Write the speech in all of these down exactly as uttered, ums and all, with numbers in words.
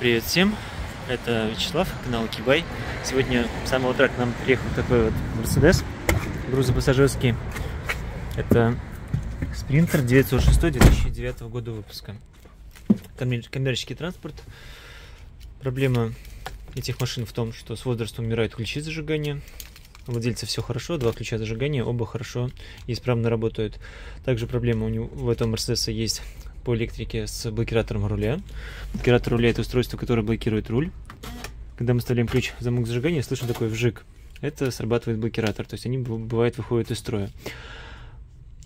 Привет всем, это Вячеслав, канал Кибай. Сегодня с самого утра к нам приехал такой вот Mercedes, грузопассажирский. Это Sprinter девятьсот шесть две тысячи девятого года выпуска. Коммерческий транспорт. Проблема этих машин в том, что с возрастом умирают ключи зажигания. У владельца все хорошо, два ключа зажигания, оба хорошо и исправно работают. Также проблема у него в этом Mercedes есть по электрике с блокиратором руля. Блокиратор руля — это устройство, которое блокирует руль. Когда мы вставляем ключ в замок зажигания, слышим такой вжик. Это срабатывает блокиратор, то есть они бывает выходят из строя.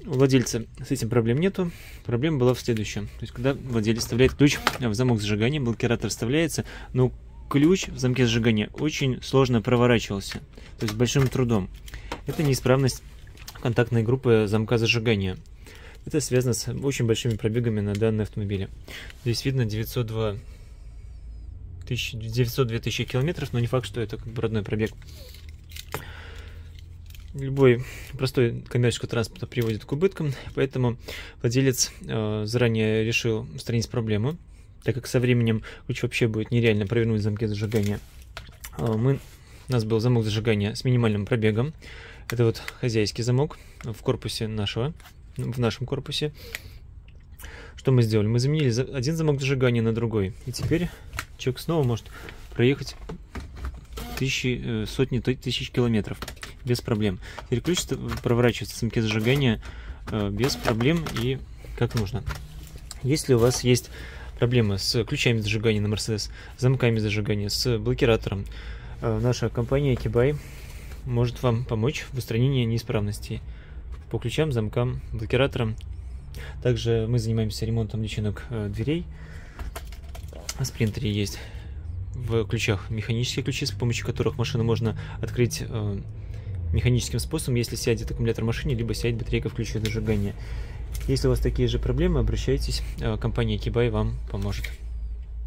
У владельца с этим проблем нету. Проблема была в следующем. То есть когда владелец вставляет ключ в замок зажигания, блокиратор вставляется, но ключ в замке зажигания очень сложно проворачивался, то есть большим трудом. Это неисправность контактной группы замка зажигания. Это связано с очень большими пробегами на данном автомобиле. Здесь видно девятьсот две тысячи километров, но не факт, что это как бы родной пробег. Любой простой коммерческий транспорт приводит к убыткам, поэтому владелец э, заранее решил устранить проблему, так как со временем ключ вообще будет нереально провернуть в замке зажигания. Э, мы, у нас был замок зажигания с минимальным пробегом. Это вот хозяйский замок в корпусе нашего. В нашем корпусе что мы сделали? Мы заменили один замок зажигания на другой, и теперь человек снова может проехать тысячи, сотни тысяч километров без проблем. Теперь ключ проворачивается в замке зажигания без проблем и как нужно. Если у вас есть проблемы с ключами зажигания на Mercedes, замками зажигания, с блокиратором, наша компания Кибай может вам помочь в устранении неисправностей по ключам, замкам, блокираторам. Также мы занимаемся ремонтом личинок э, дверей. В спринтере есть в ключах механические ключи, с помощью которых машину можно открыть э, механическим способом, если сядет аккумулятор в машине, либо сядет батарейка в ключе зажигания. Если у вас такие же проблемы, обращайтесь, э, компания Кибай вам поможет.